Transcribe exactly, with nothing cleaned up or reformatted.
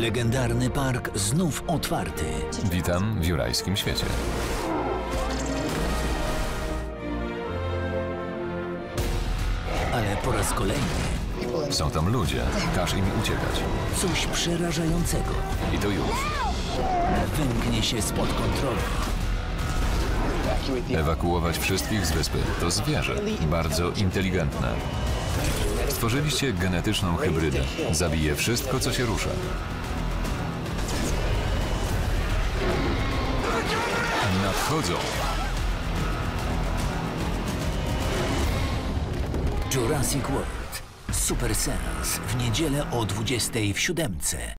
Legendarny park znów otwarty. Witam w jurajskim świecie. Ale po raz kolejny... Są tam ludzie. Każ im uciekać. Coś przerażającego. I to już. Wymknie się spod kontroli. Ewakuować wszystkich z wyspy. To zwierzę. Bardzo inteligentne. Stworzyliście genetyczną hybrydę. Zabije wszystko, co się rusza. Nadchodzą. Jurassic World. Super seans w niedzielę o dwudziestej w Siódemce.